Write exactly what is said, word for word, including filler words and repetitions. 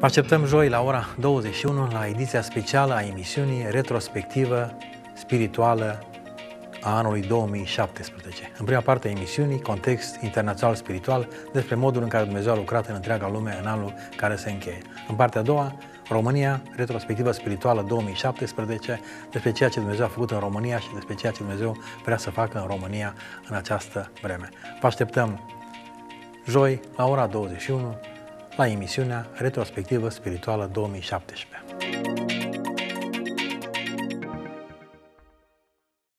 Vă așteptăm joi la ora douăzeci și unu la ediția specială a emisiunii retrospectivă spirituală a anului două mii șaptesprezece. În prima parte a emisiunii, context internațional spiritual despre modul în care Dumnezeu a lucrat în întreaga lume în anul care se încheie. În partea a doua, România, retrospectivă spirituală două mii șaptesprezece, despre ceea ce Dumnezeu a făcut în România și despre ceea ce Dumnezeu vrea să facă în România în această vreme. Vă așteptăm joi la ora douăzeci și unu la emisiunea retrospectivă spirituală două mii șaptesprezece.